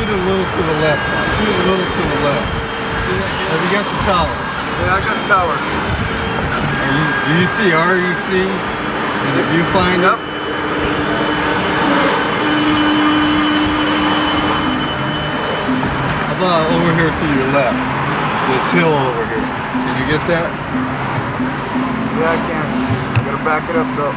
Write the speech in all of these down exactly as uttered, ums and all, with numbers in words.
shoot it a little to the left. Shoot it a little to the left. Have you got the tower? Yeah, I got the tower. Are you, do you see R E C? And if you find up? How about over here to your left? This hill over here. Can you get that? Yeah, I can. I'm gonna back it up though.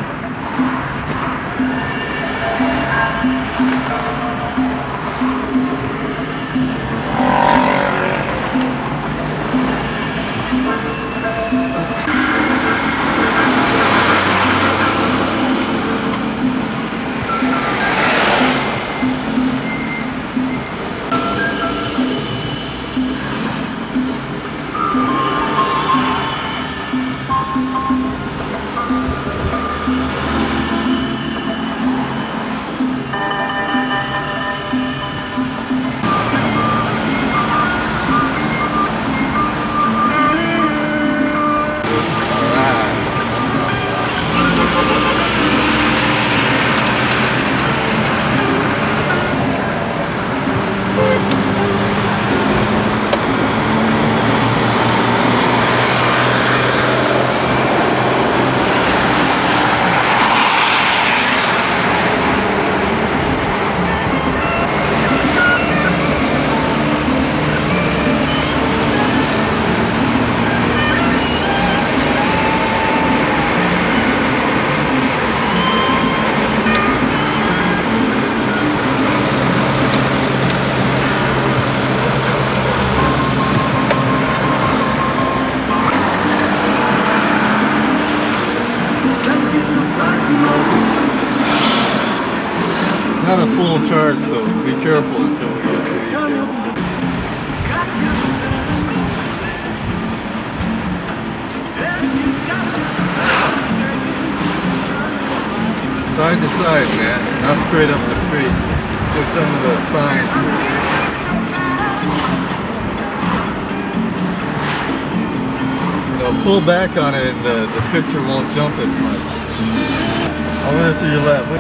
Not a full charge, so be careful until we get to the end. Side to side, man. Not straight up the street. Just some of the signs here. Pull back on it and the, the picture won't jump as much. I'll run it to your left.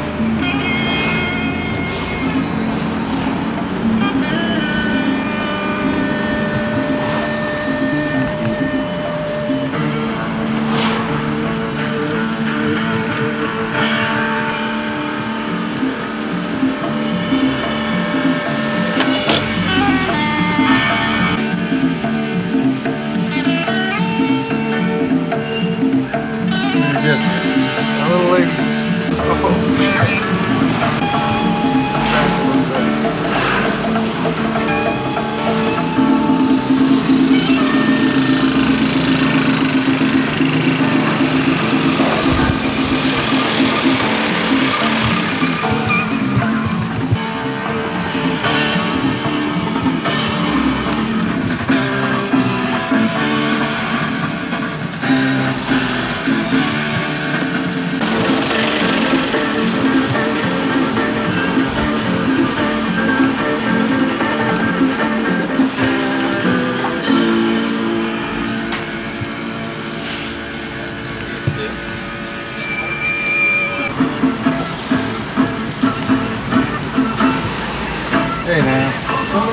Hey man,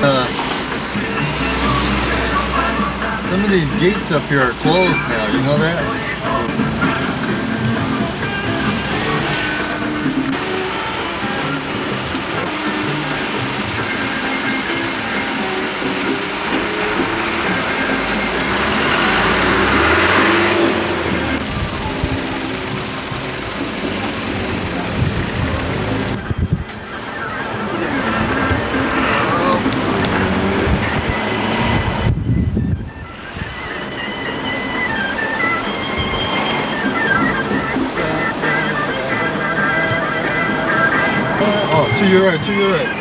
uh, some of these gates up here are closed now, you know that? To your right, to your right.